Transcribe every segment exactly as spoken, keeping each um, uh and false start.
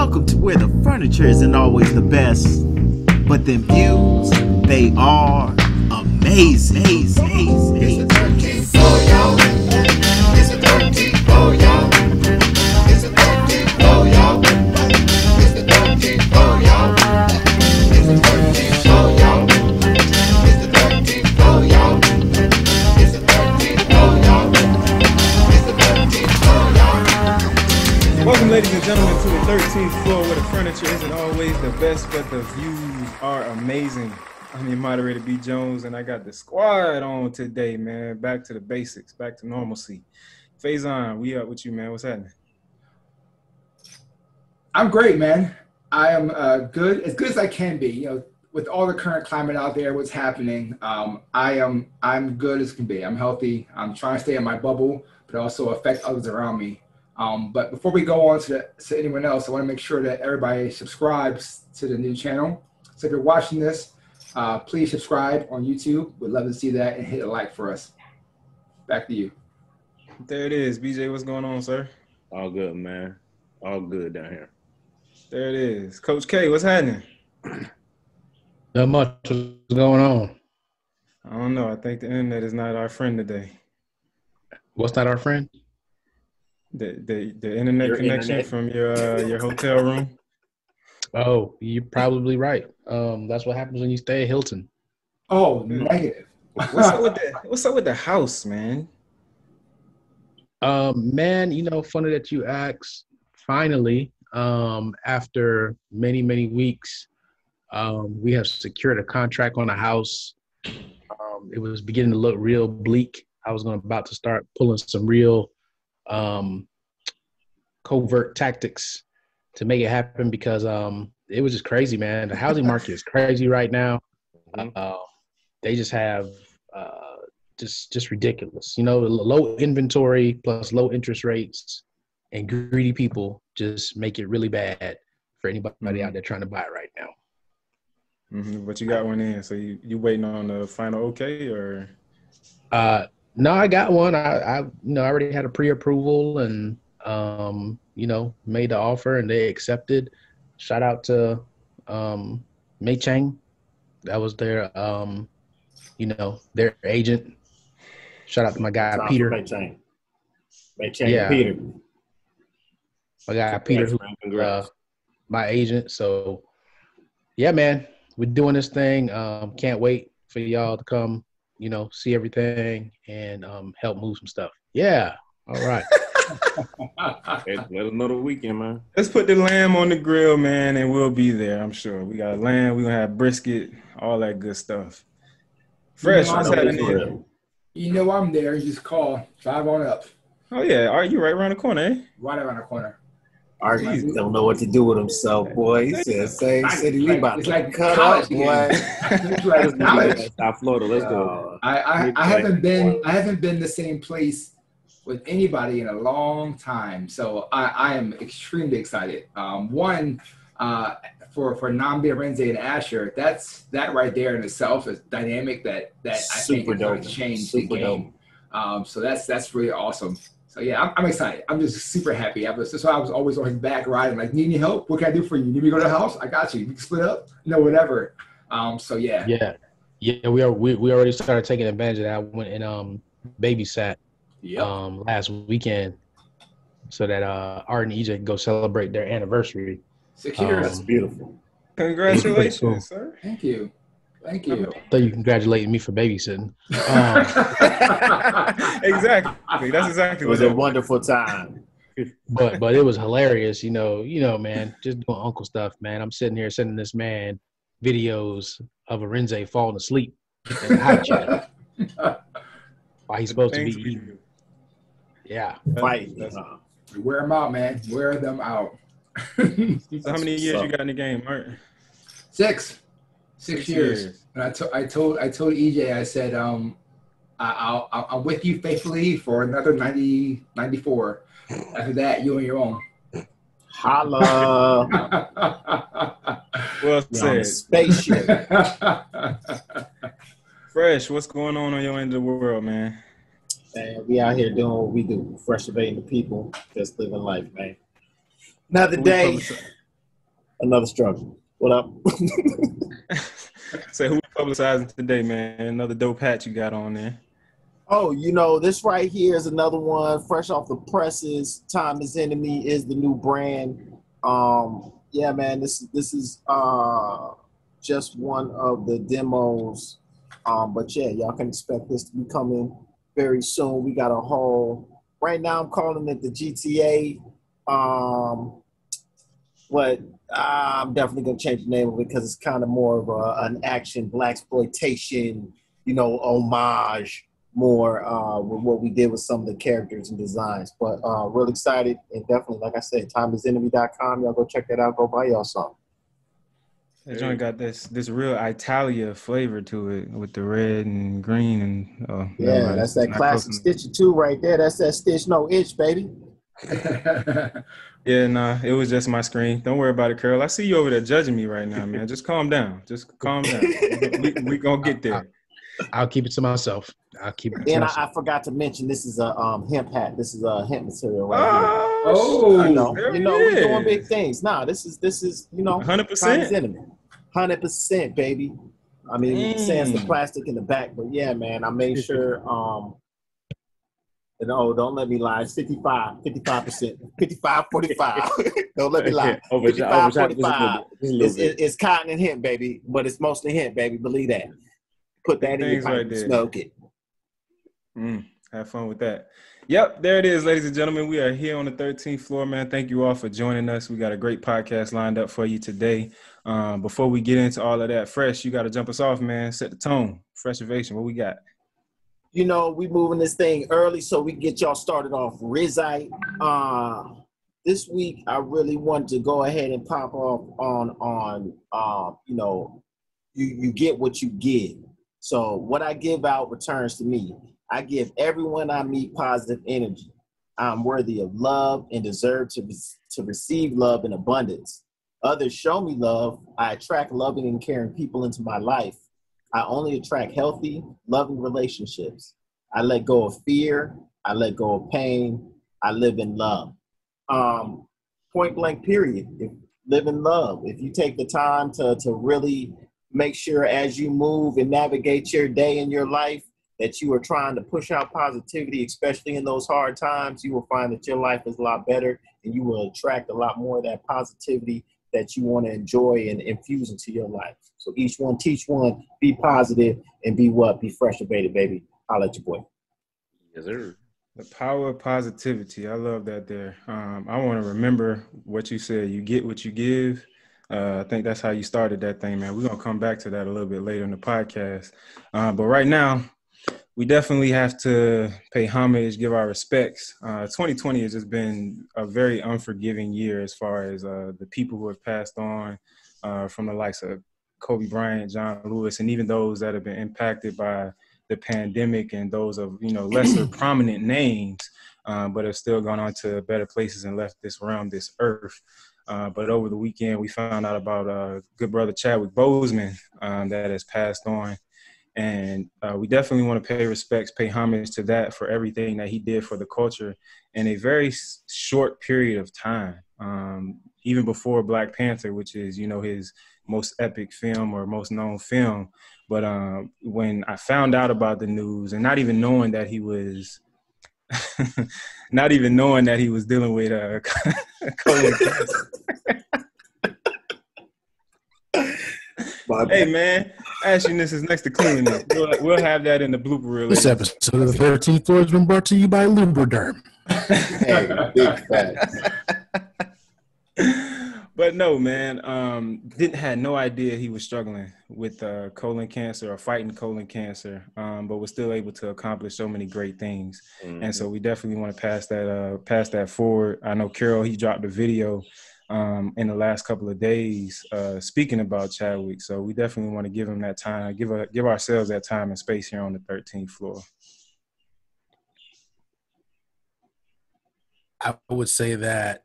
Welcome to where the furniture isn't always the best, but them views, they are amazing. It's the thirteenth floor, y'all. It's the thirteenth floor, y'all. It's the thirteenth floor, y'all. It's the thirteenth floor, y'all. It's the thirteenth floor, y'all. It's the thirteenth floor, y'all. It's the thirteenth floor, y'all. It's the thirteenth floor, y'all. Welcome, ladies and gentlemen, to the thirteenth floor, where the furniture isn't always the best, but the views are amazing. I'm your moderator, B. Jones, and I got the squad on today, man. Back to the basics, back to normalcy. Phaison, we up with you, man. What's happening? I'm great, man. I am uh, good, as good as I can be. You know, with all the current climate out there, what's happening, um, I am I'm good as can be. I'm healthy. I'm trying to stay in my bubble, but also affect others around me. Um, but before we go on to, the, to anyone else, I want to make sure that everybody subscribes to the new channel. So if you're watching this, Uh, please subscribe on YouTube. We'd love to see that, and hit a like for us. Back to you. There it is. B J, what's going on, sir? All good, man. All good down here. There it is. Coach K, what's happening? Not much is going on. I don't know. I think the internet is not our friend today. What's not our friend? The the, the internet your connection internet. From your uh, your hotel room. Oh, you're probably right. Um, that's what happens when you stay at Hilton. Oh, negative. What's up with the What's up with the house, man? Um, man, you know, funny that you asked. Finally, um, after many, many weeks, um, we have secured a contract on a house. Um, it was beginning to look real bleak. I was gonna, about to start pulling some real um, covert tactics to make it happen, because um, it was just crazy, man. The housing market is crazy right now. Mm-hmm. uh, they just have uh, just just ridiculous. You know, low inventory plus low interest rates and greedy people just make it really bad for anybody mm-hmm. out there trying to buy it right now. Mm-hmm. But you got one in, so you, you waiting on the final okay, or? Uh, no, I got one. I, I you know, I already had a pre-approval and um you know, made the offer, and they accepted. Shout out to um May Chang. That was their um you know, their agent. Shout out to my guy Peter. May Chang. May Chang yeah. Peter. My guy Peter, who uh, my agent. So yeah, man, we're doing this thing. Um can't wait for y'all to come, you know, see everything and um help move some stuff. Yeah. All right. Another weekend, man. Let's put the lamb on the grill, man, and we'll be there, I'm sure. We got lamb, we're going to have brisket, all that good stuff. Fresh, you know, what's happening? You know I'm there. You just call. Drive on up. Oh, yeah. Are you right around the corner, eh? Right around the corner. Art don't know what to do with himself, boy. He said, same city. We about to like cut up, boy. It's like college. South Florida, let's go. Uh, I, I, I, haven't been, I haven't been the same place with anybody in a long time, so I, I am extremely excited. Um, one uh, for for Nnamdi Arinze and Asher, that's that right there in itself is dynamic that that I think is going to change the game. Um, so that's that's really awesome. So yeah, I'm, I'm excited. I'm just super happy. I was, that's why I was always on his back riding, like, need any help? What can I do for you? Need me to go to the house? I got you. We can split up. No, whatever. Um, so yeah. Yeah, yeah. We are we we already started taking advantage of that. I went and um babysat. Yep. Um, last weekend, so that uh, Art and E J can go celebrate their anniversary. Six years. Um, That's beautiful. Congratulations, cool. Sir. Thank you. Thank you. I thought you congratulated me for babysitting. Um, exactly. That's exactly. It was what a wonderful time. but but it was hilarious. You know. You know, man. Just doing uncle stuff, man. I'm sitting here sending this man videos of Arinze falling asleep in the hot chat. Why he's supposed to be eating. Yeah. Fight. Wear them out, man. Wear them out. So how many years so. you got in the game, Martin? Six. Six, Six years. years. And I, to, I told I told E J, I said, um, I, I'll, I'll, I'm with you faithfully for another ninety, ninety-four. After that, you on your own. Holla. Well said. Spaceship. Fresh, what's going on on your end of the world, man? Man, we out here doing what we do, fresh evading the people, just living life, man. Another day. another struggle. What up? So who we publicizing today, man? Another dope hat you got on there. Oh, you know, this right here is another one, fresh off the presses. Time is Enemy is the new brand. Um, yeah, man, this, this is uh, just one of the demos. Um, but, yeah, y'all can expect this to be coming very soon. We got a whole – right now I'm calling it the G T A. Um, but – I'm definitely going to change the name of it because it's kind of more of a, an action, black exploitation, you know, homage more uh, with what we did with some of the characters and designs. But uh, real excited, and definitely, like I said, time is enemy dot com. Y'all go check that out. Go buy y'all something. That joint got this this real Italia flavor to it with the red and green. and uh, Yeah, no, that's that classic Stitcher too right there. That's that Stitch No Itch, baby. Yeah, nah, it was just my screen. Don't worry about it, Carol. I see you over there judging me right now, man. Just calm down. Just calm down. we, we gonna get there. I'll keep it to myself. I'll keep it. And to I, I forgot to mention, this is a um, hemp hat. This is a hemp material right oh, here. Oh, I know. You know, we're doing big things. Nah, this is this is you know, one hundred percent, one hundred percent, baby. I mean, mm. it says the plastic in the back, but yeah, man, I made sure. Um, And oh, don't let me lie. It's fifty-five, fifty-five percent, fifty-five, forty-five. Don't let me lie. fifty-five, forty-five. It's, it's cotton and hemp, baby, but it's mostly hemp, baby. Believe that. Put that in your pipe and smoke it. Mm, have fun with that. Yep, there it is, ladies and gentlemen. We are here on the thirteenth floor, man. Thank you all for joining us. We got a great podcast lined up for you today. Um, before we get into all of that, Fresh, you got to jump us off, man. Set the tone. Fresh Ovation, what we got? You know, we moving this thing early so we get y'all started off Rizite. Uh, this week, I really wanted to go ahead and pop off on, on uh, you know, you, you get what you give. So what I give out returns to me. I give everyone I meet positive energy. I'm worthy of love and deserve to, to receive love in abundance. Others show me love. I attract loving and caring people into my life. I only attract healthy, loving relationships. I let go of fear. I let go of pain. I live in love. Um, point blank, period. If, live in love. If you take the time to, to really make sure as you move and navigate your day in your life that you are trying to push out positivity, especially in those hard times, you will find that your life is a lot better and you will attract a lot more of that positivity that you want to enjoy and infuse into your life. So each one, teach one, be positive, and be what? Be fresh and baited, baby. I'll let you boy. Yes, sir. The power of positivity. I love that there. Um, I want to remember what you said. You get what you give. Uh, I think that's how you started that thing, man. We're going to come back to that a little bit later in the podcast. Uh, but right now, we definitely have to pay homage, give our respects. Uh, twenty twenty has just been a very unforgiving year as far as uh, the people who have passed on uh, from the likes of Kobe Bryant, John Lewis, and even those that have been impacted by the pandemic and those of, you know, lesser prominent names, uh, but have still gone on to better places and left this realm, this earth. Uh, but over the weekend, we found out about uh, good brother Chadwick Boseman um, that has passed on. And uh, we definitely want to pay respects, pay homage to that for everything that he did for the culture in a very short period of time, um, even before Black Panther, which is, you know, his most epic film or most known film. But uh, when I found out about the news and not even knowing that he was not even knowing that he was dealing with a uh, Hey, man, Asher, this is next to cleaning up. We'll, we'll have that in the blooper reel. This episode of the thirteenth Floor has been brought to you by Lubriderm. Hey, big facts. But no, man, um, didn't had no idea he was struggling with uh, colon cancer or fighting colon cancer, um, but was still able to accomplish so many great things. Mm-hmm. And so we definitely want to pass that uh, pass that forward. I know Carol, he dropped a video Um, in the last couple of days, uh, speaking about Chadwick. So we definitely want to give him that time, give a, give ourselves that time and space here on the thirteenth floor. I would say that,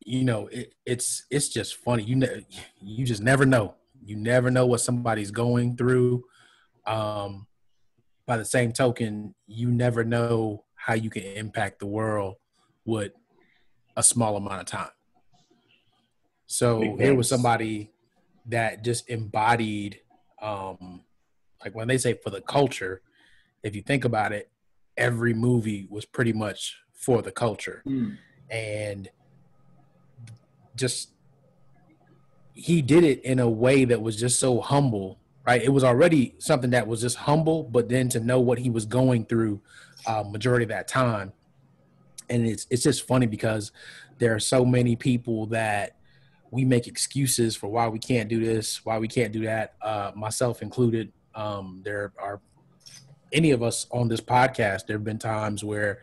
you know, it, it's it's just funny. You ne- you just never know. You never know what somebody's going through. Um, by the same token, you never know how you can impact the world with a small amount of time. So it was somebody that just embodied, um, like when they say for the culture, if you think about it, every movie was pretty much for the culture. Mm. And just, he did it in a way that was just so humble, right? It was already something that was just humble, but then to know what he was going through uh, majority of that time. And it's it's just funny because there are so many people that we make excuses for why we can't do this, why we can't do that, uh, myself included. Um, there are any of us on this podcast, there have been times where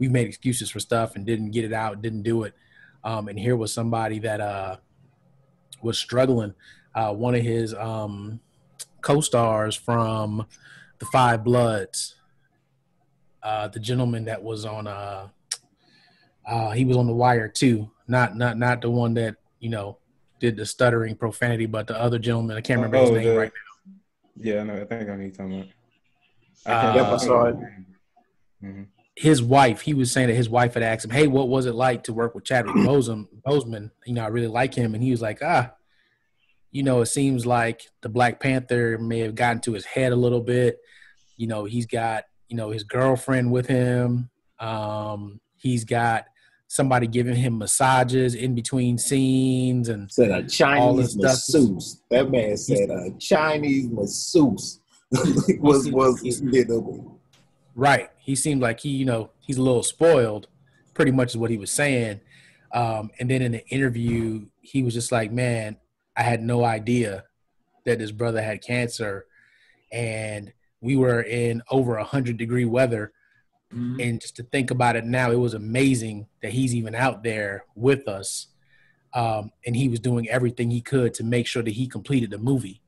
we made excuses for stuff and didn't get it out, didn't do it. Um, and here was somebody that uh, was struggling. Uh, one of his um, co-stars from The Five Bloods, uh, the gentleman that was on, uh, uh, he was on The Wire too. Not not not the one that, you know, did the stuttering profanity, but the other gentleman, I can't remember oh, his name the, right now. Yeah, no, I think I need to know. I think uh, I saw it. Mm-hmm. His wife, he was saying that his wife had asked him, hey, what was it like to work with Chadwick Boseman? You know, I really like him. And he was like, ah, you know, it seems like the Black Panther may have gotten to his head a little bit. You know, he's got, you know, his girlfriend with him. Um, he's got somebody giving him massages in between scenes. And said a Chinese masseuse. That man said a Chinese masseuse was, was, did a Right. He seemed like he, you know, he's a little spoiled, pretty much is what he was saying. Um, and then in the interview, he was just like, man, I had no idea that his brother had cancer. And we were in over one hundred degree weather. Mm-hmm. And just to think about it now, it was amazing that he's even out there with us. Um, and he was doing everything he could to make sure that he completed the movie.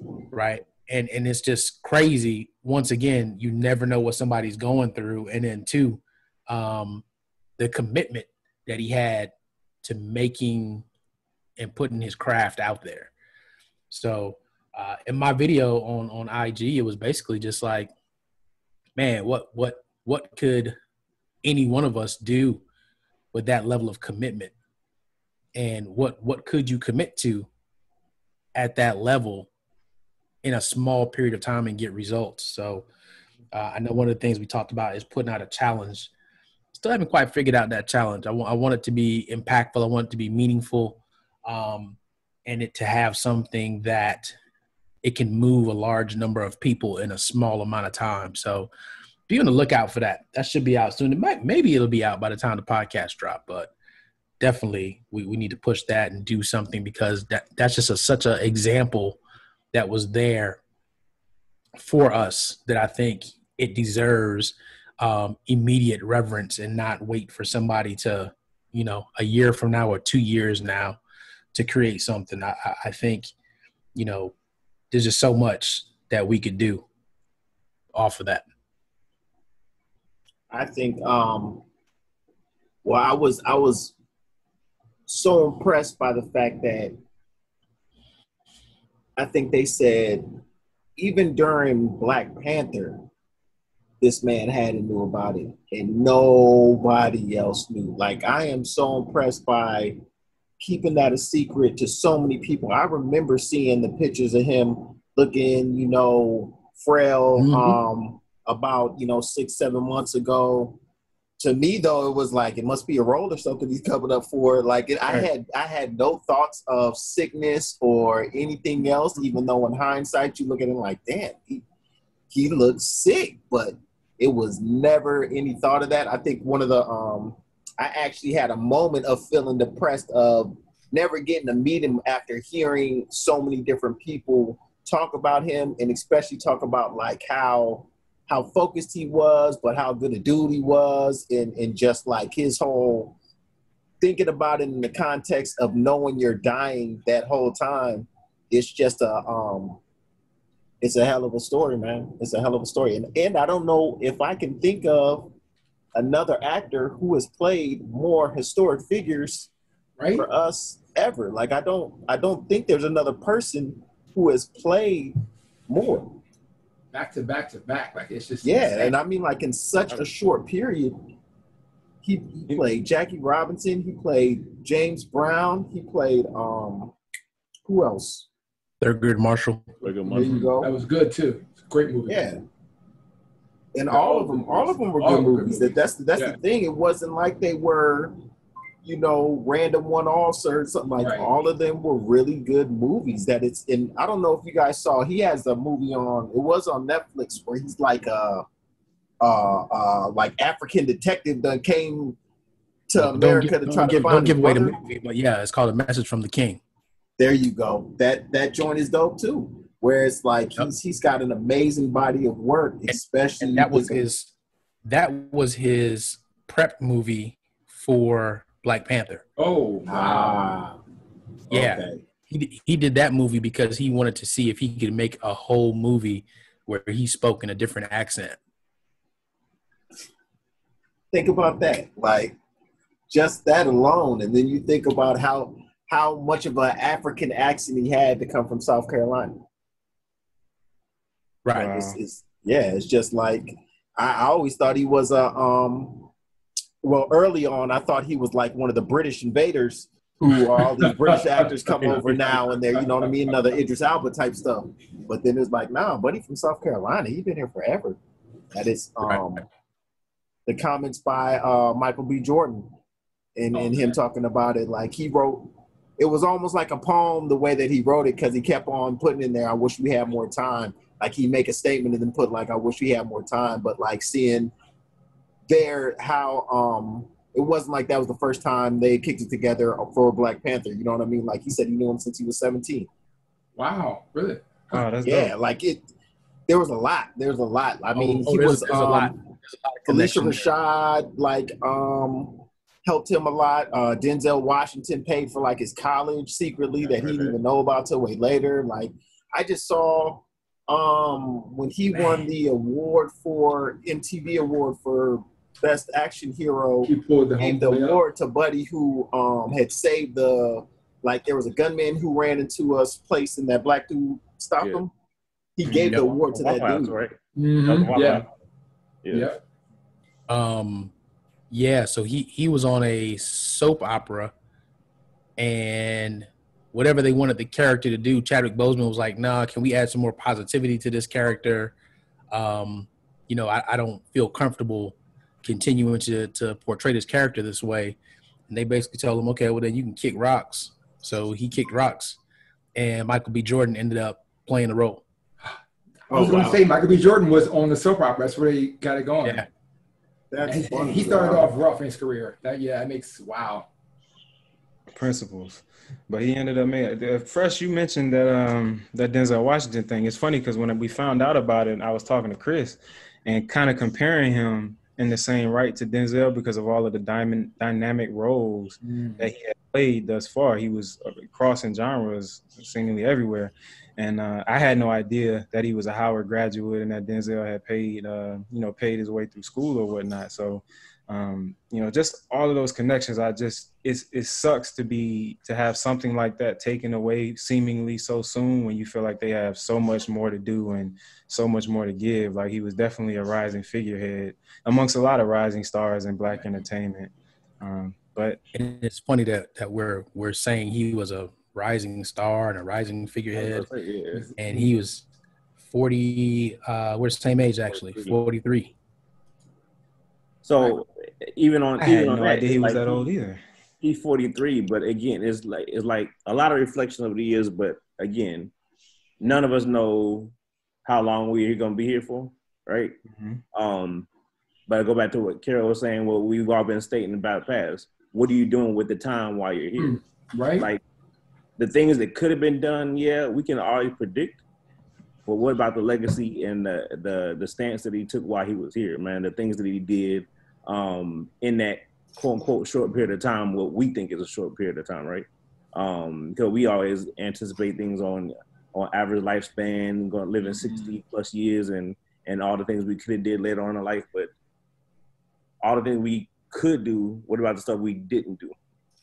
Right. And and it's just crazy. Once again, you never know what somebody's going through. And then two, um, the commitment that he had to making and putting his craft out there. So uh, in my video on, on I G, it was basically just like, man, what what what could any one of us do with that level of commitment? And what what could you commit to at that level in a small period of time and get results? So uh, I know one of the things we talked about is putting out a challenge. Still haven't quite figured out that challenge. I, w- I want it to be impactful. I want it to be meaningful, um, and it to have something that it can move a large number of people in a small amount of time. So be on the lookout for that. That should be out soon. It might, maybe it'll be out by the time the podcast drop, but definitely we, we need to push that and do something, because that, that's just a, such an example that was there for us that I think it deserves um, immediate reverence, and not wait for somebody to, you know, a year from now or two years now to create something. I, I think, you know, there's just so much that we could do off of that. I think, um, well, I was, I was so impressed by the fact that I think they said even during Black Panther, this man had and knew about it, and nobody else knew. Like, I am so impressed by keeping that a secret to so many people. I remember seeing the pictures of him looking, you know, frail, mm-hmm. um, about, you know, six, seven months ago. To me, though, it was like, it must be a roll or something he's coming up for. Like, it, I had I had no thoughts of sickness or anything else, even though in hindsight, you look at him like, damn, he, he looks sick. But it was never any thought of that. I think one of the, um, I actually had a moment of feeling depressed of never getting to meet him after hearing so many different people talk about him, and especially talk about like how, how focused he was, but how good a dude he was, and, and just like his whole thinking about it in the context of knowing you're dying that whole time. It's just a, um, it's a hell of a story, man. It's a hell of a story. And, and I don't know if I can think of another actor who has played more historic figures right. for us ever. Like, I don't, I don't think there's another person who has played more. Back to back to back, like it's just yeah, insane. And I mean, like in such a short period, He, he played Jackie Robinson. He played James Brown. He played um, who else? Thurgood Marshall. Thurgood Marshall. There you go. That was good too. It's a great movie. Yeah. And all, all of them, all of them were good movies. That that's the, that's yeah. the thing. It wasn't like they were, you know, random one-offs or something like. Right. All of them were really good movies. That it's in. I don't know if you guys saw. He has a movie on. It was on Netflix where he's like a, uh, uh, like African detective that came to don't America give, to try to give, find. Don't give away the movie, but yeah, it's called A Message from the King. There you go. That that joint is dope too. Where it's like he's he's got an amazing body of work, especially and that was his that was his prep movie for Black Panther. Oh, wow. Yeah, okay. he he did that movie because he wanted to see if he could make a whole movie where he spoke in a different accent. Think about that, like just that alone, and then you think about how how much of an African accent he had to come from South Carolina. Right. Wow. It's, it's, yeah, it's just like, I, I always thought he was a, um, well, early on, I thought he was like one of the British invaders who all these British actors come over now and they're, you know what I mean, another Idris Elba type stuff. But then it's like, nah, buddy from South Carolina, he's been here forever. That is um, the comments by uh, Michael B. Jordan and, and him talking about it. Like he wrote, it was almost like a poem the way that he wrote it because he kept on putting in there, I wish we had more time. Like he make a statement and then put like, I wish we had more time, but like seeing there how um, it wasn't like that was the first time they kicked it together for Black Panther. You know what I mean? Like he said he knew him since he was seventeen. Wow, really? Oh, that's yeah, dope. Like it. There was a lot. There was a lot. I mean, oh, he there's, was there's um, a lot. Alicia Rashad like um, helped him a lot. Uh, Denzel Washington paid for like his college secretly yeah, that right, he didn't right. even know about till way later. Like I just saw. Um, when he Man. won the award for M T V award for best action hero, he the and the award up. to Buddy who um had saved the like there was a gunman who ran into us place and that black dude stopped yeah. him. He gave yeah. the award to that dude. Right. Mm-hmm. yeah. yeah, yeah. Um, yeah. So he he was on a soap opera, and whatever they wanted the character to do, Chadwick Boseman was like, nah, can we add some more positivity to this character? Um, you know, I, I don't feel comfortable continuing to, to portray this character this way. And they basically told him, okay, well, then you can kick rocks. So he kicked rocks. And Michael B. Jordan ended up playing the role. I was oh, going to wow. say, Michael B. Jordan was on the soap opera. That's where he got it going. Yeah. That's and, and he started wow. off rough in his career. That, yeah, that makes, wow. Principles. But he ended up making Fresh, you mentioned that um that Denzel Washington thing. It's funny because when we found out about it, I was talking to Chris and kind of comparing him in the same right to Denzel because of all of the diamond dynamic roles mm. that he had played thus far. He was crossing genres seemingly everywhere. And uh, I had no idea that he was a Howard graduate and that Denzel had paid, uh, you know, paid his way through school or whatnot. So Um, you know, just all of those connections. I just it's it sucks to be to have something like that taken away seemingly so soon when you feel like they have so much more to do and so much more to give. Like he was definitely a rising figurehead amongst a lot of rising stars in Black entertainment. Um, but and it's funny that that we're we're saying he was a rising star and a rising figurehead, yeah. and he was forty. Uh, we're the same age actually, forty-three. So even on I even had on no that, idea he was like, that old either. He's forty-three, but again, it's like it's like a lot of reflection over the years. But again, none of us know how long we're gonna be here for, right? Mm-hmm. Um, but I go back to what Carol was saying. What we've all been stating about the past. What are you doing with the time while you're here? Mm, right. Like the things that could have been done. Yeah, we can always predict. But what about the legacy and the the the stance that he took while he was here, man? The things that he did. Um, in that quote unquote short period of time, what we think is a short period of time, right? Um, because we always anticipate things on on average lifespan, going to live in sixty plus years, and and all the things we could have did later on in life. But all the things we could do, what about the stuff we didn't do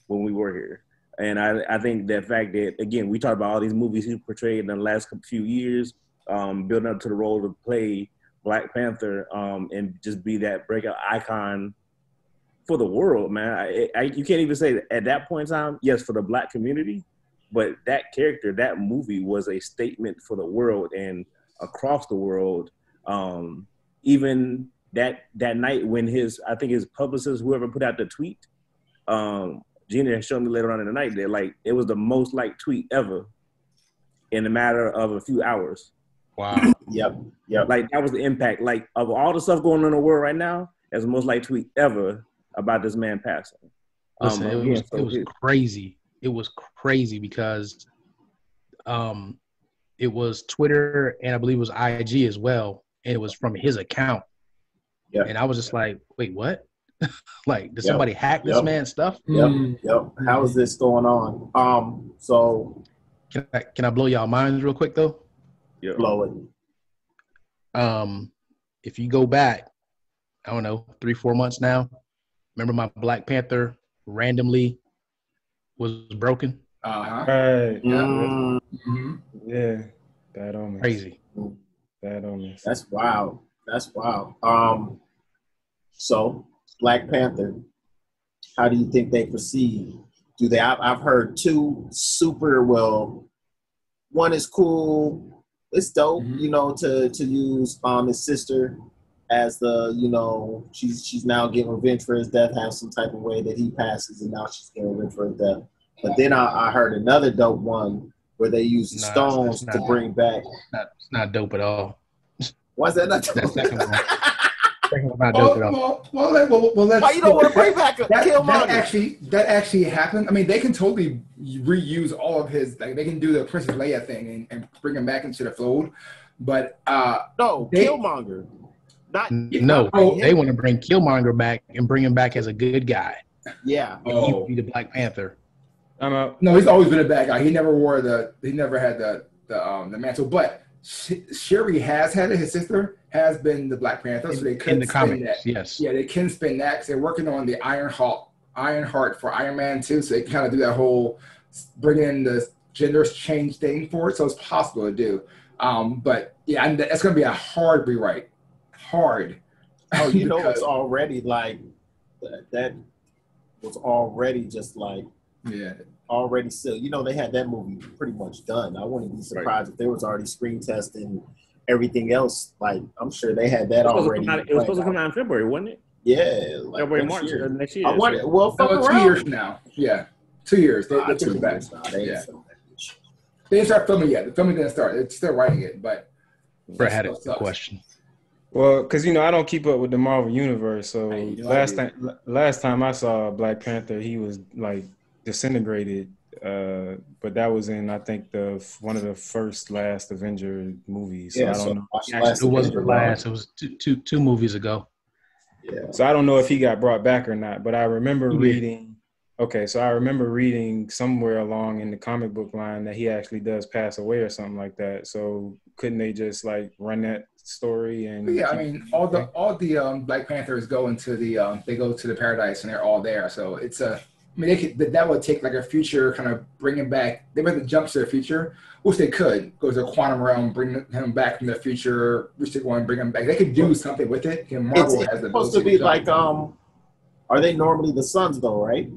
when we were here? And I I think that fact that again we talked about all these movies he portrayed in the last few years, um, building up to the role to play Black Panther um, and just be that breakout icon for the world, man. I, I, you can't even say that at that point in time, yes, for the black community, but that character, that movie was a statement for the world and across the world. Um, even that that night when his, I think his publicist, whoever put out the tweet, um, Gina showed me later on in the night that like it was the most liked tweet ever in a matter of a few hours. Wow. Yep. Yep. Like that was the impact. Like of all the stuff going on in the world right now, that's the most liked tweet ever about this man passing. Listen, um, it, was, so it was crazy. It was crazy because um, it was Twitter and I believe it was I G as well. And it was from his account. Yeah. And I was just like, wait, what? Like, did yep. somebody hack this yep. man's stuff? Yep. Mm. Yep. How is this going on? Um, so can I, can I blow y'all minds real quick though? Yeah. Blow it. Um, if you go back, I don't know, three, four months now, remember my Black Panther randomly was broken? Uh-huh. Right. Mm-hmm. Yeah. That on me. Crazy. That on me. That's wild. That's wild. Um, so Black Panther, how do you think they proceed? Do they? I've, I've heard two super well. One is cool. It's dope, mm-hmm. you know, to to use um his sister as the, you know, she's she's now getting revenge for his death, has some type of way that he passes, and now she's getting revenge for his death. But then I, I heard another dope one where they use the no, stones to not, bring back. It's not, it's not dope at all. Why is that not dope? That's second one. Well, well, well, well, let's, why you don't want to bring back a that, Killmonger? That actually, that actually happened. I mean, they can totally reuse all of his. Like, they can do the Princess Leia thing and, and bring him back into the fold. But uh, no, they, Killmonger. Not no. Not they want to bring Killmonger back and bring him back as a good guy. Yeah, and oh. he would be the Black Panther. I'm a, no, he's always been a bad guy. He never wore the. He never had the the um the mantle, but. Shuri has had it. His sister has been the Black Panther, so they can the spin comics, that. Yes, yeah, they can spin that. They're working on the Iron Heart, Iron Heart for Iron Man too, so they kind of do that whole bring in the gender change thing for it. So it's possible to do. Um, but yeah, and that's going to be a hard rewrite. Hard. Oh, you know, it's already like that was already just like yeah. already still, you know, they had that movie pretty much done. I wouldn't be surprised right. if there was already screen testing everything else. Like, I'm sure they had that it already. Out, it was supposed out. to come out in February, wasn't it? Yeah. Like February, March year. Next year. I want it. Well, fuck oh, two years now. Yeah. Two years. They, ah, two years now. They, yeah. they didn't start filming yet. The filming didn't start. They're still writing it, but. Brett had a question. Well, because, you know, I don't keep up with the Marvel Universe. So last time, last time I saw Black Panther, he was like, disintegrated, uh, but that was in I think the one of the first last Avenger movies. So yeah, I don't so know. Actually, it wasn't the last. It was two, two, two movies ago. Yeah. So I don't know if he got brought back or not, but I remember mm-hmm. reading. Okay, so I remember reading somewhere along in the comic book line that he actually does pass away or something like that. So couldn't they just like run that story? And yeah, I mean, all the all the um, Black Panthers go into the um, they go to the paradise and they're all there. So it's a I mean, they could, that would take like a future kind of bringing back. They would have to jump to the future, which they could go to the quantum realm, bring him back from the future, which they want to bring him back. They could do something with it. And Marvel it's, has it's supposed to be like, um, are they normally the sons though, right?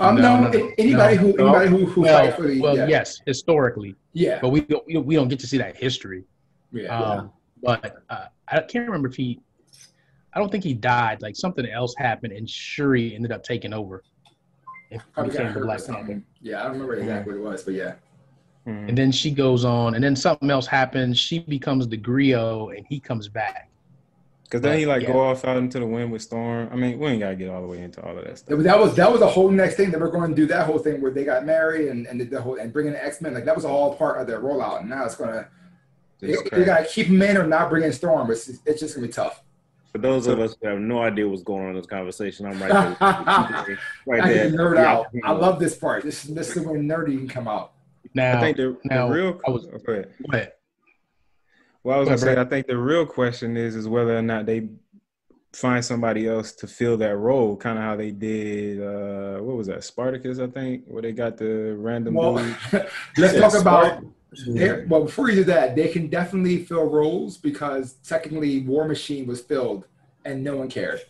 Um, no, no, no anybody no, who no. anybody who who well, fight for the well, yeah. yes, historically, yeah. But we don't we don't, we don't get to see that history. Yeah. Um, yeah. But uh, I can't remember if he. I don't think he died. Like something else happened, and Shuri ended up taking over. And became the Black Panther. Yeah, I don't remember exactly mm-hmm. what it was, but yeah. Mm-hmm. And then she goes on, and then something else happens. She becomes the griot, and he comes back. Because then he like yeah. go off out into the wind with Storm. I mean, we ain't gotta get all the way into all of that stuff. That was that was the whole next thing that we're going to do. That whole thing where they got married and and the whole and bringing the X-Men. Like that was all part of their rollout. And now it's gonna they, they gotta keep him in or not bring in Storm. It's it's just gonna be tough. For those of us who have no idea what's going on in this conversation, I'm right there. Right there. I can nerd out. I love this part. This, this is where nerdy can come out. Now, I think the, now, the real I was, go ahead. Go ahead. Well, I was going to say, I think the real question is is whether or not they find somebody else to fill that role, kind of how they did, uh, what was that, Spartacus, I think, where they got the random well, let's talk Spartacus. about They're, well, before you do that, they can definitely fill roles because technically War Machine was filled and no one cared.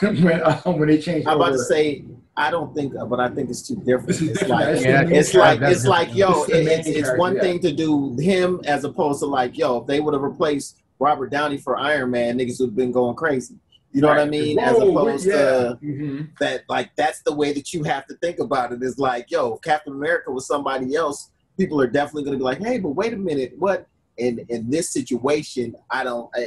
when, uh, when they changed. I'm about to say, I don't think, but I think it's too different. It's, it's like, yeah, it's like, it's like, yo, it, it's, it's one yeah. thing to do him as opposed to like, yo, if they would have replaced Robert Downey for Iron Man, niggas would have been going crazy. You know right. what I mean? Whoa, as opposed yeah. to mm-hmm. that, like, that's the way that you have to think about it. It's like, yo, if Captain America was somebody else, people are definitely going to be like, hey, but wait a minute, what? In in this situation, I don't. I,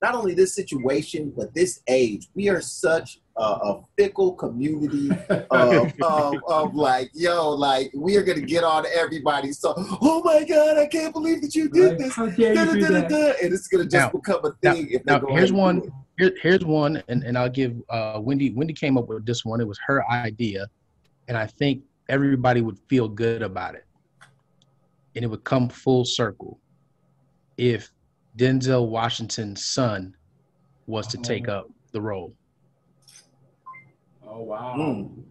not only this situation, but this age, we are such a, a fickle community of, of, of like, yo, like, we are going to get on everybody. So, oh my God, I can't believe that you did this. Da, da, da, da, da, da. And it's going to just now, become a thing. Now, if now here's one, here, here's one, and, and I'll give, uh, Wendy, Wendy came up with this one. It was her idea, and I think everybody would feel good about it. And it would come full circle if Denzel Washington's son was to take up the role. Oh, wow. Mm.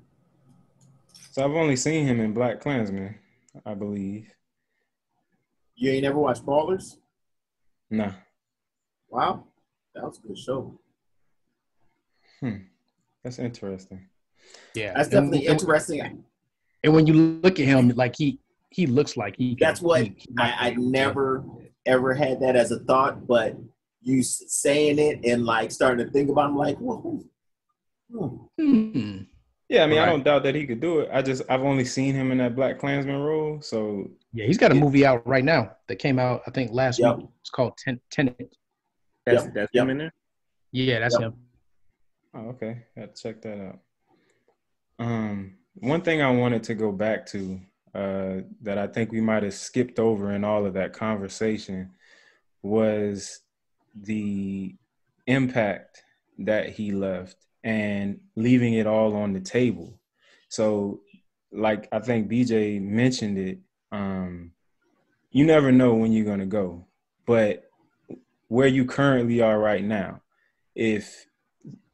So I've only seen him in Black Klansman, I believe. You ain't ever watched Ballers? No. Wow. That was a good show. Hmm. That's interesting. Yeah. That's definitely and, interesting. And when you look at him, like he, he looks like he. That's can, what he, he I, I never... ever had that as a thought, but you saying it and like starting to think about it, I'm like, whoa. whoa. Hmm. Yeah, I mean, right. I don't doubt that he could do it. I just, I've only seen him in that Black Klansman role, so. Yeah, he's got a movie out right now that came out, I think, last yep. week. It's called Ten- Tenet. That's, yep. that's yep. him in there? Yeah, that's yep. him. Oh, okay. Gotta check that out. Um, one thing I wanted to go back to Uh, that I think we might have skipped over in all of that conversation was the impact that he left and leaving it all on the table. So, like I think B J mentioned it, um, you never know when you're going to go, but where you currently are right now, if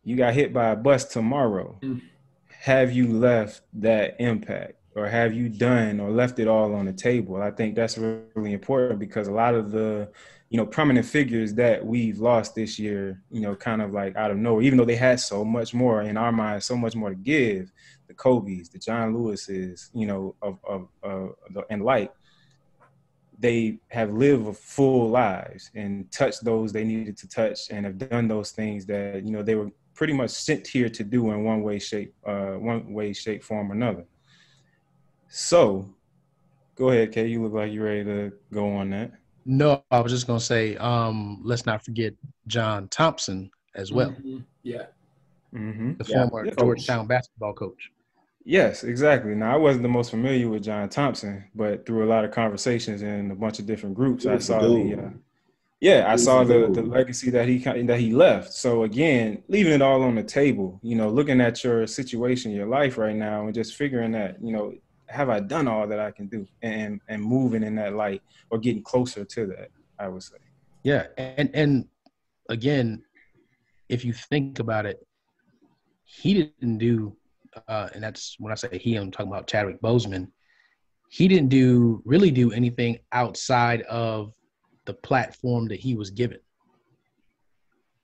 you got hit by a bus tomorrow, mm. have you left that impact? Or have you done or left it all on the table? I think that's really important because a lot of the, you know, prominent figures that we've lost this year, you know, kind of like out of nowhere, even though they had so much more in our minds, so much more to give, the Kobe's, the John Lewis's, you know, of, of, of and like, they have lived full lives and touched those they needed to touch and have done those things that, you know, they were pretty much sent here to do in one way, shape, uh, one way, shape, form, or another. So, go ahead, Kay. You look like you're ready to go on that. No, I was just going to say, um, let's not forget John Thompson as well. Mm-hmm. Yeah. Mm-hmm. The yeah. former yeah. Georgetown basketball coach. Yes, exactly. Now, I wasn't the most familiar with John Thompson, but through a lot of conversations in a bunch of different groups, I saw the uh, yeah, I saw the, the legacy that he that he left. So, again, leaving it all on the table, you know, looking at your situation, your life right now, and just figuring that, you know, have I done all that I can do and, and moving in that light or getting closer to that, I would say. Yeah. And, and again, if you think about it, he didn't do, uh, and that's when I say he, I'm talking about Chadwick Boseman. He didn't do really do anything outside of the platform that he was given.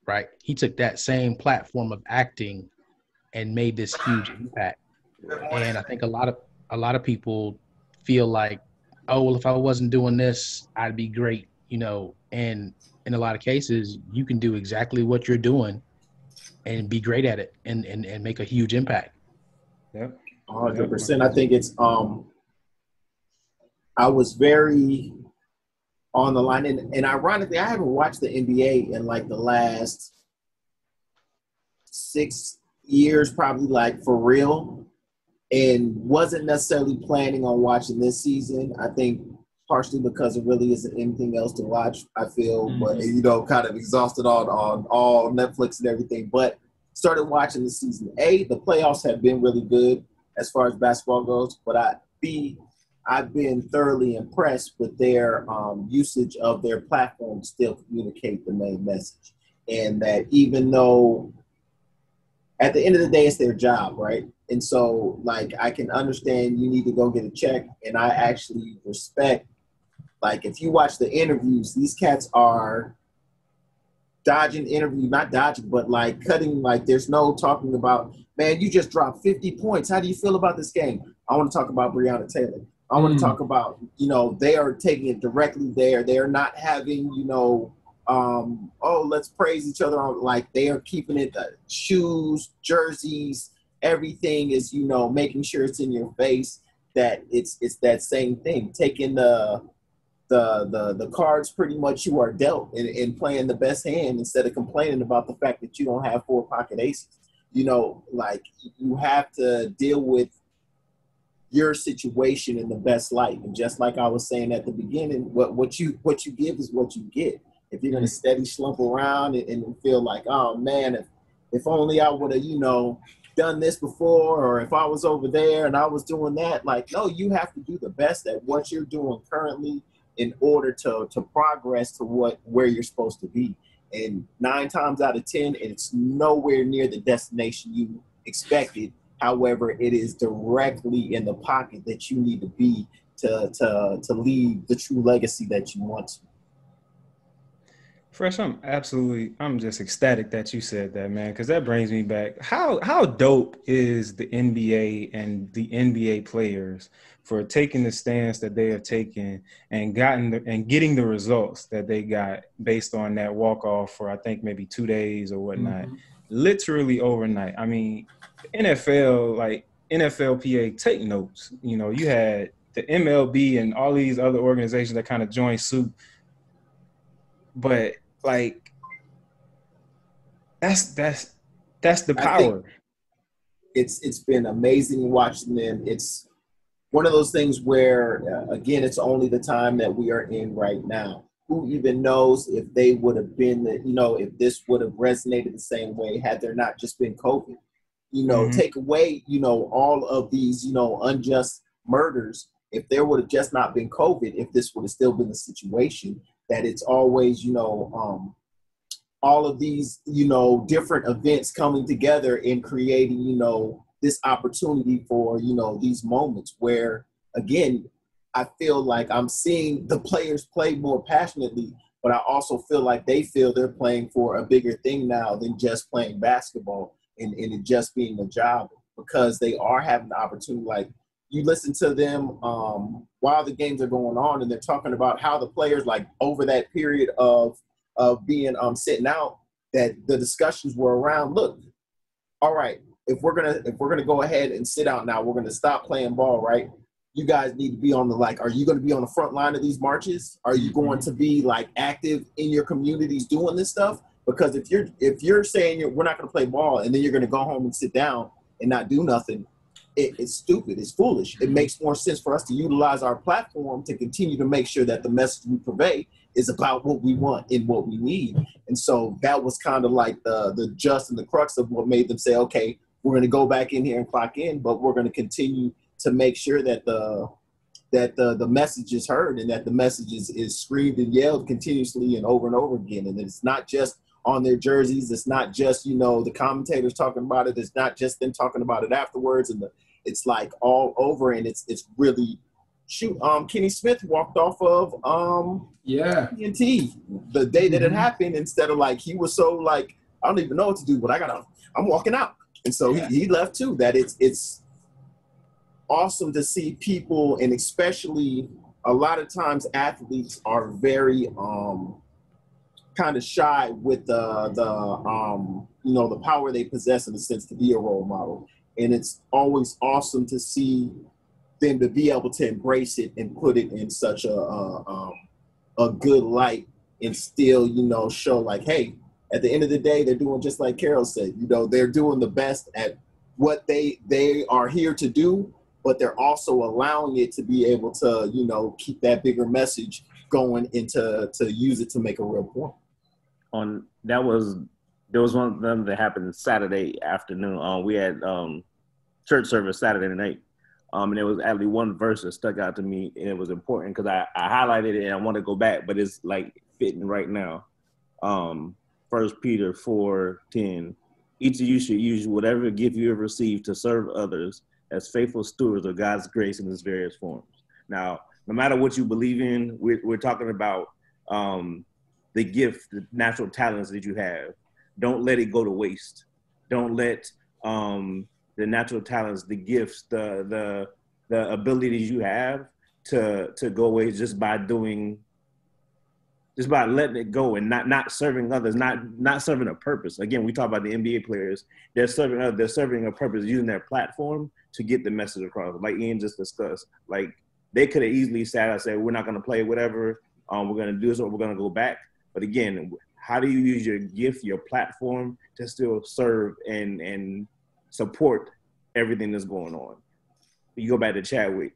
Right. He took that same platform of acting and made this huge impact. And I think a lot of, A lot of people feel like, oh, well, if I wasn't doing this, I'd be great, you know. And in a lot of cases, you can do exactly what you're doing and be great at it and, and, and make a huge impact. Yeah. one hundred percent. I think it's, um, I was very on the line. And, and ironically, I haven't watched the N B A in like the last six years, probably like for real. And wasn't necessarily planning on watching this season. I think partially because it really isn't anything else to watch, I feel, mm-hmm. but you know, kind of exhausted on, on all Netflix and everything, but started watching the season. A, the playoffs have been really good as far as basketball goes, but I, B, I've been thoroughly impressed with their um, usage of their platform to still communicate the main message. And that even though at the end of the day, it's their job, right? And so, like, I can understand you need to go get a check, and I actually respect, like, if you watch the interviews, these cats are dodging interview, not dodging, but like cutting, like there's no talking about, man, you just dropped fifty points. How do you feel about this game? I want to talk about Breonna Taylor. I want mm. to talk about, you know, they are taking it directly there. They are not having, you know, um, oh, let's praise each other. Like they are keeping it, uh, shoes, jerseys, everything is, you know, making sure it's in your face that it's it's that same thing. Taking the the the, the cards pretty much you are dealt and, and playing the best hand instead of complaining about the fact that you don't have four pocket aces. You know, like you have to deal with your situation in the best light. And just like I was saying at the beginning, what, what you what you give is what you get. If you're gonna steady slump around and, and feel like, oh man, if if only I would have, you know, done this before, or if I was over there and I was doing that, like, no, you have to do the best at what you're doing currently in order to to progress to what where you're supposed to be. And nine times out of ten, it's nowhere near the destination you expected. However, it is directly in the pocket that you need to be to to to leave the true legacy that you want to. Fresh, I'm absolutely, I'm just ecstatic that you said that, man, because that brings me back. How how dope is the N B A and the N B A players for taking the stance that they have taken and gotten the, and getting the results that they got based on that walk off for I think maybe two days or whatnot, mm-hmm. literally overnight. I mean, N F L, like N F L P A, take notes. You know, you had the M L B and all these other organizations that kind of joined suit, but like, that's that's that's the power. It's it's been amazing watching them. It's one of those things where, uh, again, it's only the time that we are in right now. Who even knows if they would have been, the, you know, if this would have resonated the same way had there not just been COVID. You know, mm-hmm. take away, you know, all of these, you know, unjust murders. If there would have just not been COVID, if this would have still been the situation, that it's always, you know, um, all of these, you know, different events coming together and creating, you know, this opportunity for, you know, these moments where, again, I feel like I'm seeing the players play more passionately, but I also feel like they feel they're playing for a bigger thing now than just playing basketball and, and it just being a job, because they are having the opportunity. Like, you listen to them um, while the games are going on, and they're talking about how the players, like over that period of of being um, sitting out, that the discussions were around. Look, all right, if we're gonna if we're gonna go ahead and sit out now, we're gonna stop playing ball, right? You guys need to be on the, like, are you gonna be on the front line of these marches? Are you going to be like active in your communities doing this stuff? Because if you're if you're saying you're, we're not gonna play ball, and then you're gonna go home and sit down and not do nothing. It, it's stupid. It's foolish. It makes more sense for us to utilize our platform to continue to make sure that the message we convey is about what we want and what we need. And so that was kind of like the the just and the crux of what made them say, okay, we're going to go back in here and clock in, but we're going to continue to make sure that the that the, the message is heard and that the message is, is screamed and yelled continuously and over and over again. And it's not just on their jerseys. It's not just, you know, the commentators talking about it. It's not just them talking about it afterwards. And the It's like all over, and it's it's really shoot. Um, Kenny Smith walked off of um yeah T N T the day that it happened. Instead of like he was so like I don't even know what to do, but I gotta I'm walking out, and so yeah. he, he left too. That it's it's awesome to see people, and especially a lot of times athletes are very um kind of shy with the the um you know the power they possess in a sense to be a role model. And it's always awesome to see them to be able to embrace it and put it in such a a, um, a good light, and still, you know, show like, hey, at the end of the day, they're doing just like Carol said. You know, they're doing the best at what they they are here to do, but they're also allowing it to be able to, you know, keep that bigger message going and to, to use it to make a real point. On that was. There was one of them that happened Saturday afternoon. Um, we had um, church service Saturday night, um, and there was actually one verse that stuck out to me, and it was important because I, I highlighted it and I want to go back, but it's like fitting right now. Um, First Peter four ten, each of you should use whatever gift you have received to serve others as faithful stewards of God's grace in its various forms. Now, no matter what you believe in, we're, we're talking about um, the gift, the natural talents that you have. Don't let it go to waste. Don't let um, the natural talents, the gifts, the the the abilities you have to to go away just by doing, just by letting it go and not not serving others, not not serving a purpose. Again, we talk about the N B A players. They're serving others. They're serving a purpose, using their platform to get the message across. Like Ian just discussed, like they could have easily sat and said, "We're not going to play, whatever. Um, we're going to do this, or we're going to go back." But again, how do you use your gift, your platform, to still serve and, and support everything that's going on? You go back to Chadwick,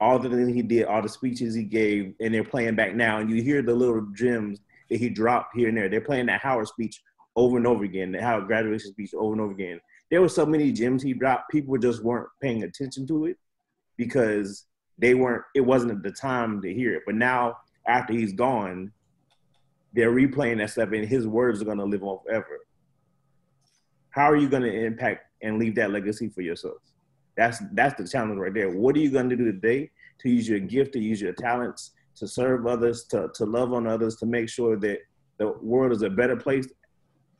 all the things he did, all the speeches he gave, and they're playing back now, and you hear the little gems that he dropped here and there. They're playing that Howard speech over and over again, the Howard graduation speech over and over again. There were so many gems he dropped, people just weren't paying attention to it because they weren't, it wasn't the time to hear it. But now, after he's gone, they're replaying that stuff, and his words are going to live on forever. How are you going to impact and leave that legacy for yourself? That's that's the challenge right there. What are you going to do today to use your gift, to use your talents, to serve others, to, to love on others, to make sure that the world is a better place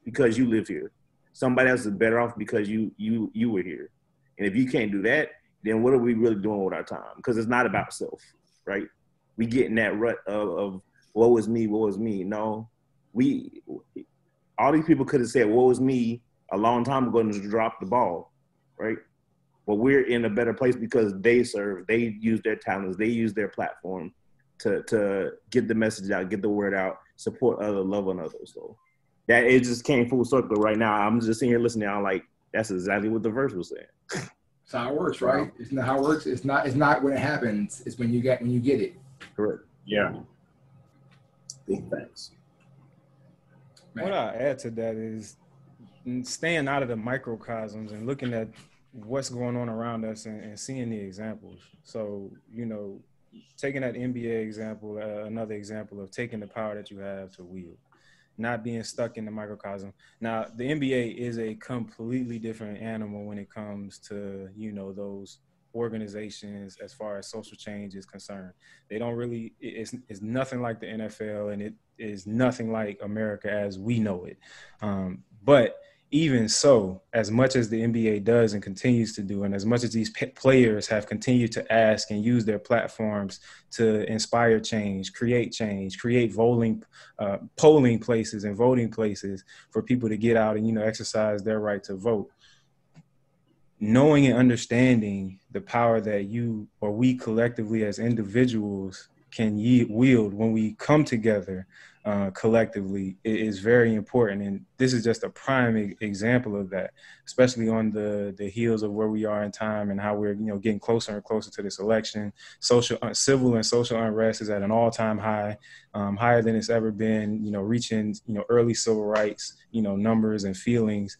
because you live here? Somebody else is better off because you you you were here. And if you can't do that, then what are we really doing with our time? Because it's not about self, right? We get in that rut of, of what was me, what was me. No, we, all these people could have said, what was me a long time ago and just dropped the ball, right? But we're in a better place because they serve, they use their talents, they use their platform to, to get the message out, get the word out, support others, love on others. So that, it just came full circle right now. I'm just sitting here listening. I'm like, that's exactly what the verse was saying. That's how it works, right? It's not how it works. It's not, it's not when it happens. It's when you get, when you get it. Correct. Yeah. Big thanks. What I add to that is staying out of the microcosms and looking at what's going on around us and, and seeing the examples. So, you know, taking that N B A example, uh, another example of taking the power that you have to wield, not being stuck in the microcosm. Now, the N B A is a completely different animal when it comes to, you know, those organizations as far as social change is concerned. They don't really, it's, it's nothing like the N F L, and it is nothing like America as we know it. Um, but even so, as much as the N B A does and continues to do, and as much as these p- players have continued to ask and use their platforms to inspire change, create change, create voting, uh, polling places and voting places for people to get out and, you know, exercise their right to vote. Knowing and understanding the power that you or we collectively as individuals can ye- wield when we come together uh, collectively is very important. And this is just a prime e- example of that, especially on the, the heels of where we are in time and how we're, you know, getting closer and closer to this election. Social, uh, civil and social unrest is at an all-time high, um, higher than it's ever been, you know, reaching, you know, early civil rights, you know, numbers and feelings.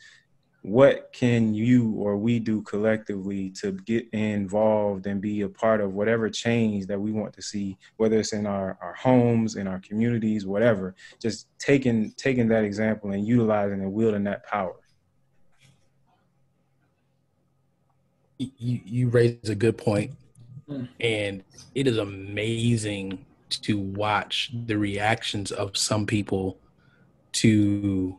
What can you or we do collectively to get involved and be a part of whatever change that we want to see, whether it's in our, our homes, in our communities, whatever, just taking taking that example and utilizing and wielding that power. You, you raised a good point, and it is amazing to watch the reactions of some people to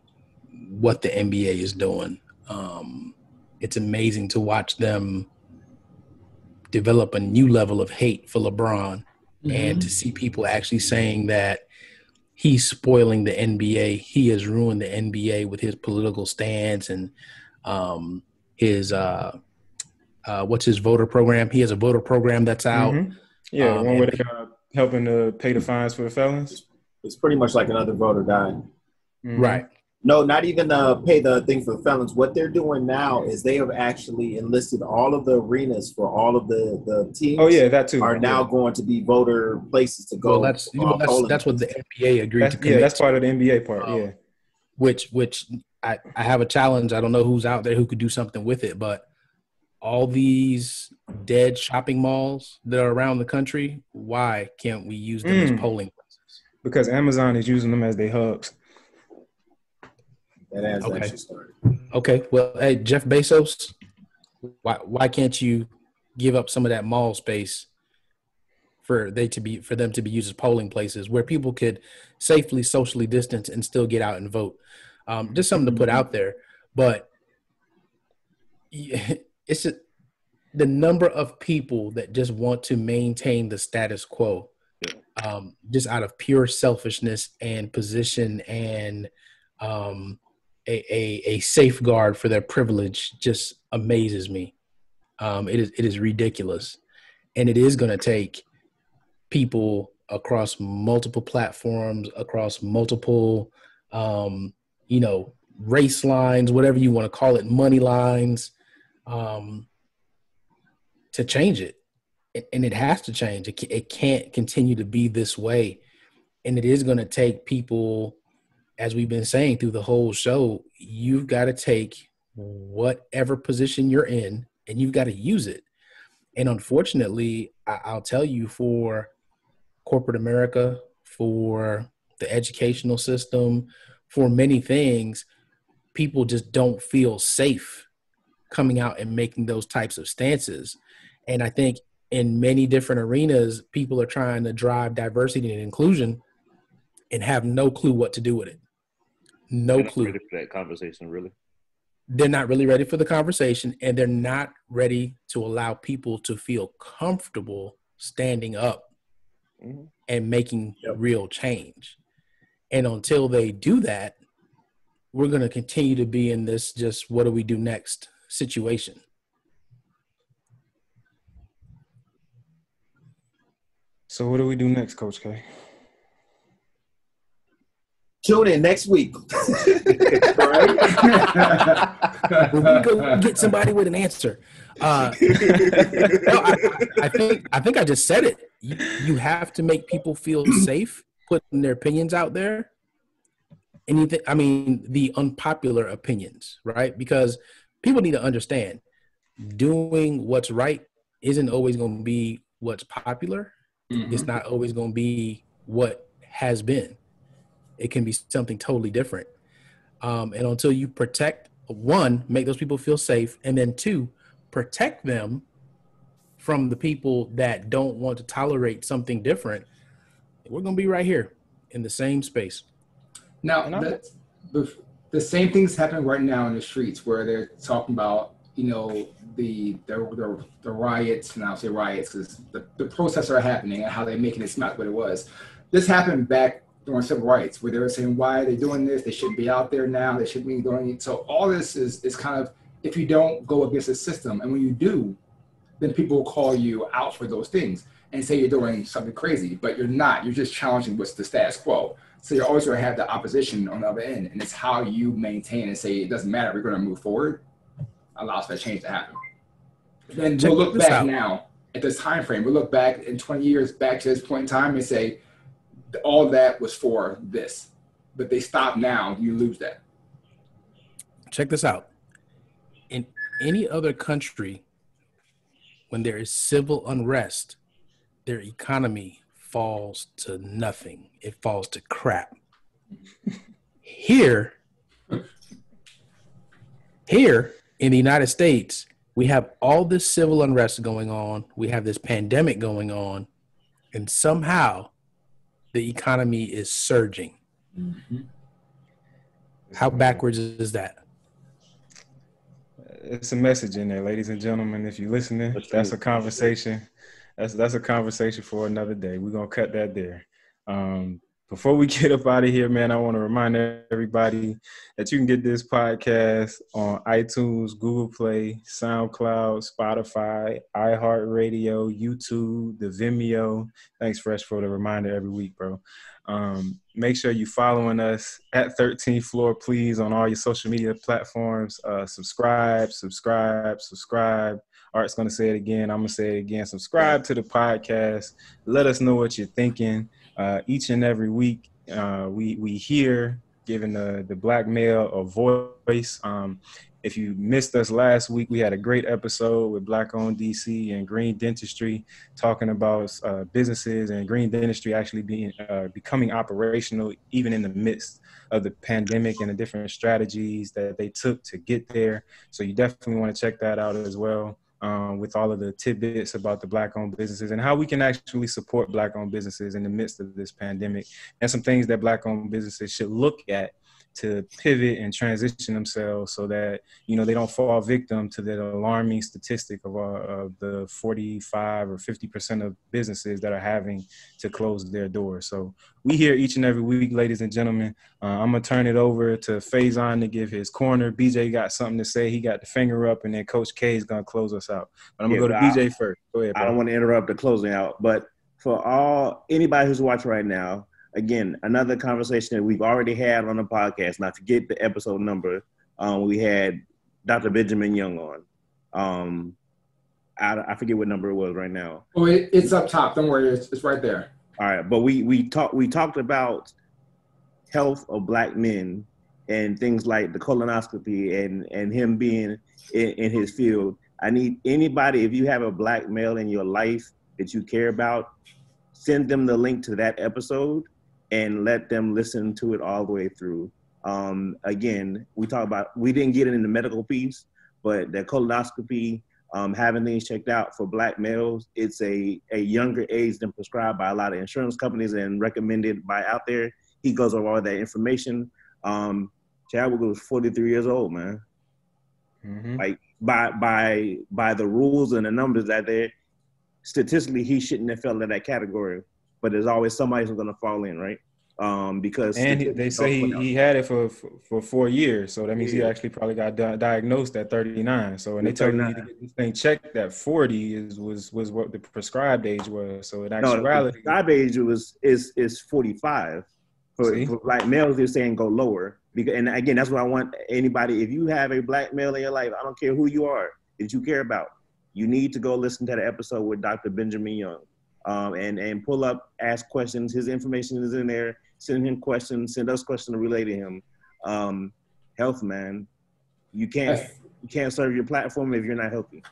what the N B A is doing. Um, it's amazing to watch them develop a new level of hate for LeBron, mm-hmm. and to see people actually saying that he's spoiling the N B A. He has ruined the N B A with his political stance and um, his, uh, uh, what's his voter program? He has a voter program that's out. Mm-hmm. Yeah, um, the one where they're uh, helping to pay the fines for the felons. It's pretty much like another voter dying. Mm-hmm. Right. No, not even uh, pay the thing for the felons. What they're doing now is they have actually enlisted all of the arenas for all of the, the teams. Oh, yeah, that too. Are now yeah. going to be voter places to go. Well, that's, you know, that's, that's what the N B A agreed that's, to commit. Yeah, that's part of the N B A part, um, yeah. Which which I, I have a challenge. I don't know who's out there who could do something with it, but all these dead shopping malls that are around the country, why can't we use them mm. as polling places? Because Amazon is using them as their hubs. That okay. okay. Well, hey, Jeff Bezos, why why can't you give up some of that mall space for they to be for them to be used as polling places where people could safely socially distance and still get out and vote. Um, just something to put out there. But it's a, the number of people that just want to maintain the status quo, um, just out of pure selfishness and position and um, a, a, a safeguard for their privilege, just amazes me. Um, it is it is ridiculous. And it is going to take people across multiple platforms, across multiple, um, you know, race lines, whatever you want to call it, money lines, um, to change it. And it has to change. It can't continue to be this way. And it is going to take people, as we've been saying through the whole show, you've got to take whatever position you're in and you've got to use it. And unfortunately, I'll tell you, for corporate America, for the educational system, for many things, people just don't feel safe coming out and making those types of stances. And I think in many different arenas, people are trying to drive diversity and inclusion and have no clue what to do with it. No clue. They're not ready for that conversation, really. They're not really ready for the conversation, and they're not ready to allow people to feel comfortable standing up mm-hmm. and making yep. real change. And until they do that, we're going to continue to be in this just what do we do next situation. So what do we do next, Coach K? Tune in next week. Right? We go get somebody with an answer. Uh, no, I, I think I think I just said it. You, you have to make people feel safe putting their opinions out there. Anything, I mean, the unpopular opinions, right? Because people need to understand doing what's right isn't always going to be what's popular. Mm-hmm. It's not always going to be what has been. It can be something totally different. Um, and until you protect, one, make those people feel safe, and then two, protect them from the people that don't want to tolerate something different, we're going to be right here in the same space. Now, the, the, the same thing's happening right now in the streets where they're talking about, you know, the the, the, the riots, and I'll say riots because the, the protests are happening and how they're making it not what it was. This happened back during civil rights, where they were saying, why are they doing this? They shouldn't be out there now. They shouldn't be doing it. So all this is, is kind of, if you don't go against the system, and when you do, then people will call you out for those things and say you're doing something crazy, but you're not. You're just challenging what's the status quo. So you're always going to have the opposition on the other end, and it's how you maintain and say, it doesn't matter, we're going to move forward, allows that change to happen. Then we'll look back out. Now at this time frame. We'll look back in twenty years back to this point in time and say, all that was for this, but they stop now, you lose that. Check this out. In any other country, when there is civil unrest, their economy falls to nothing. It falls to crap. Here, here in the United States, we have all this civil unrest going on. We have this pandemic going on, and somehow the economy is surging. Mm-hmm. How backwards is that? It's a message in there, ladies and gentlemen. If you're listening, that's a conversation. That's that's a conversation for another day. We're gonna cut that there. Um, before we get up out of here, man, I want to remind everybody that you can get this podcast on iTunes, Google Play, SoundCloud, Spotify, iHeartRadio, YouTube, the Vimeo. Thanks, Fresh, for the reminder every week, bro. Um, make sure you're following us at thirteenth Floor, please, on all your social media platforms. Uh, subscribe, subscribe, subscribe. Art's going to say it again. I'm going to say it again. Subscribe to the podcast. Let us know what you're thinking. Uh, each and every week, uh, we we hear giving the, the black male a voice. Um, if you missed us last week, we had a great episode with Black-owned D C and Green Dentistry talking about uh, businesses and Green Dentistry actually being uh, becoming operational even in the midst of the pandemic and the different strategies that they took to get there. So you definitely want to check that out as well. um, with all of the tidbits about the Black-owned businesses and how we can actually support Black-owned businesses in the midst of this pandemic, and some things that Black-owned businesses should look at to pivot and transition themselves so that, you know, they don't fall victim to that alarming statistic of, our, of the forty-five or fifty percent of businesses that are having to close their doors. So we hear each and every week, ladies and gentlemen. Uh, I'm going to turn it over to Phaison to give his corner. B J got something to say. He got the finger up, and then Coach K is going to close us out. But I'm going to yeah, go to I, B J first. Go ahead, bro. I don't want to interrupt the closing out, but for all anybody who's watching right now, again, another conversation that we've already had on the podcast, and I forget the episode number, um, we had Doctor Benjamin Young on. Um, I, I forget what number it was right now. Oh, it, it's up top. Don't worry. It's, it's right there. All right. But we, we, talk, we talked about health of Black men and things like the colonoscopy and, and him being in, in his field. I need anybody, if you have a Black male in your life that you care about, send them the link to that episode and let them listen to it all the way through. Um, again, we talk about, we didn't get it in the medical piece, but the colonoscopy, um, having things checked out for Black males, it's a, a younger age than prescribed by a lot of insurance companies and recommended by out there. He goes over all that information. Um, Chadwick was forty-three years old, man. Mm-hmm. Like by, by, by the rules and the numbers that they're, statistically, he shouldn't have fell in that category. But there's always somebody who's going to fall in, right? Um, because and they say he, he had it for for four years, so that means yeah. he actually probably got di- diagnosed at thirty-nine. So and they told me to get this thing checked at forty is was was what the prescribed age was. So in actuality, no, the prescribed age was is is forty-five. For, for Black males, they're saying go lower. Because and again, that's what I want anybody. If you have a Black male in your life, I don't care who you are, that you care about, you need to go listen to the episode with Doctor Benjamin Young. Um, and, and pull up, ask questions. His information is in there. Send him questions. Send us questions related to him. Um, health, man. You can't yes. you can't serve your platform if you're not healthy.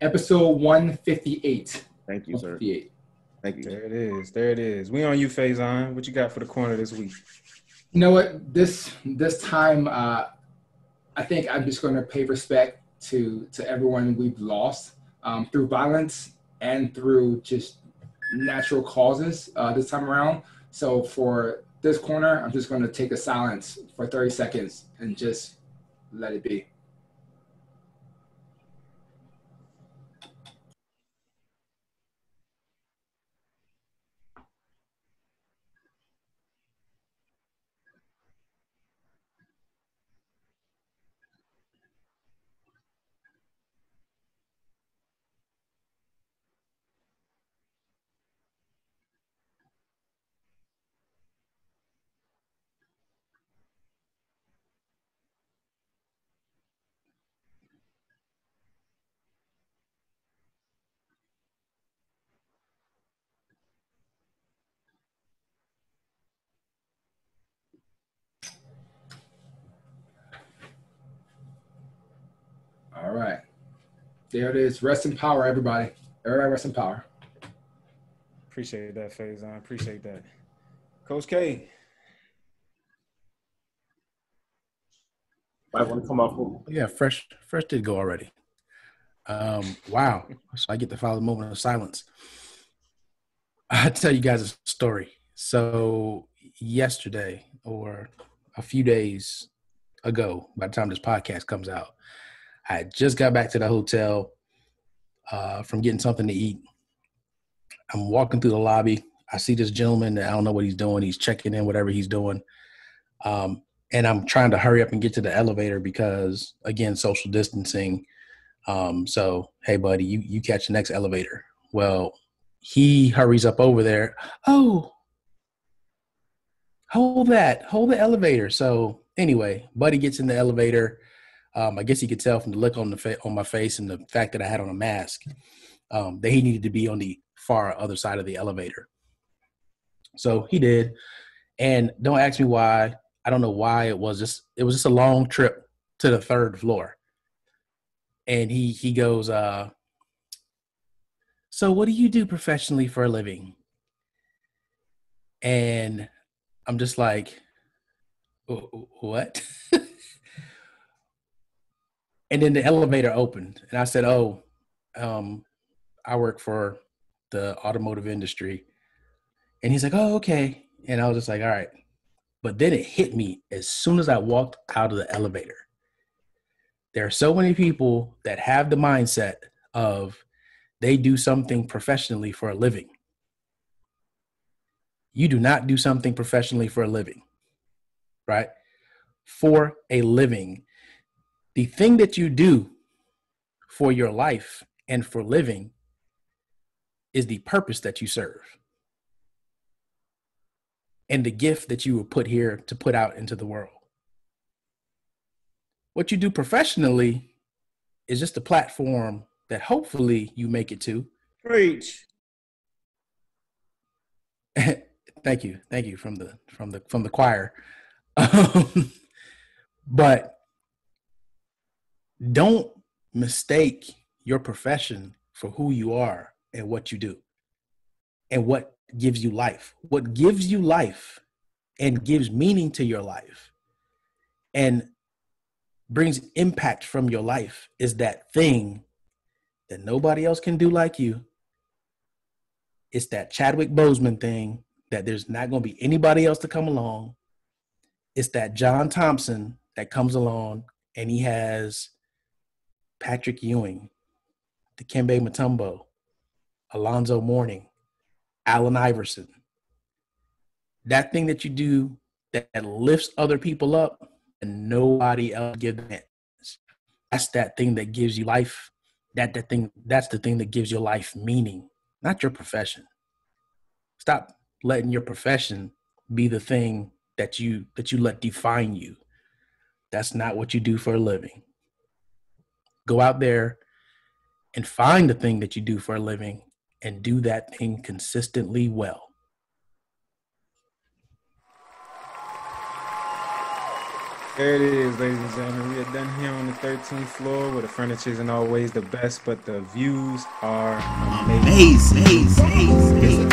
Episode one fifty-eight. Thank you, sir. Thank you. There it is. There it is. We on you, Phaison. What you got for the corner this week? You know what? This this time, uh, I think I'm just going to pay respect to to everyone we've lost um, through violence and through just natural causes uh, this time around. So for this corner, I'm just gonna take a silence for thirty seconds and just let it be. All right. There it is. Rest in power, everybody. Everybody rest in power. Appreciate that, Phaison. I appreciate that. Coach K. I want to come off. Yeah, Fresh Fresh did go already. Um, wow. So I get to follow the moment of silence. I'll tell you guys a story. So yesterday or a few days ago, by the time this podcast comes out, I just got back to the hotel uh, from getting something to eat. I'm walking through the lobby. I see this gentleman that I don't know what he's doing. He's checking in, whatever he's doing. Um, and I'm trying to hurry up and get to the elevator because, again, social distancing. Um, so, hey, buddy, you, you catch the next elevator. Well, he hurries up over there. Oh, hold that. Hold the elevator. So, anyway, buddy gets in the elevator. Um, I guess he could tell from the look on the fa- on my face and the fact that I had on a mask um, that he needed to be on the far other side of the elevator. So he did. And don't ask me why. I don't know why it was just, it was just a long trip to the third floor. And he, he goes, uh, so what do you do professionally for a living? And I'm just like, what? And then the elevator opened, and I said, oh, um, I work for the automotive industry. And he's like, oh, okay. And I was just like, all right. But then it hit me as soon as I walked out of the elevator. There are so many people that have the mindset of they do something professionally for a living. You do not do something professionally for a living, right? For a living. The thing that you do for your life and for living is the purpose that you serve and the gift that you were put here to put out into the world. What you do professionally is just a platform that hopefully you make it to. Preach. Thank you. Thank you from the, from the, from the choir. Um, but don't mistake your profession for who you are and what you do and what gives you life. What gives you life and gives meaning to your life and brings impact from your life is that thing that nobody else can do like you. It's that Chadwick Boseman thing that there's not going to be anybody else to come along. It's that John Thompson that comes along and he has Patrick Ewing, Dikembe Mutombo, Alonzo Mourning, Allen Iverson. That thing that you do that, that lifts other people up and nobody else gives them it. That's that thing that gives you life. That, that thing, that's the thing that gives your life meaning, not your profession. Stop letting your profession be the thing that you that you let define you. That's not what you do for a living. Go out there and find the thing that you do for a living and do that thing consistently well. There it is, ladies and gentlemen. We are done here on the thirteenth floor where the furniture isn't always the best, but the views are amazing. amazing, amazing, amazing.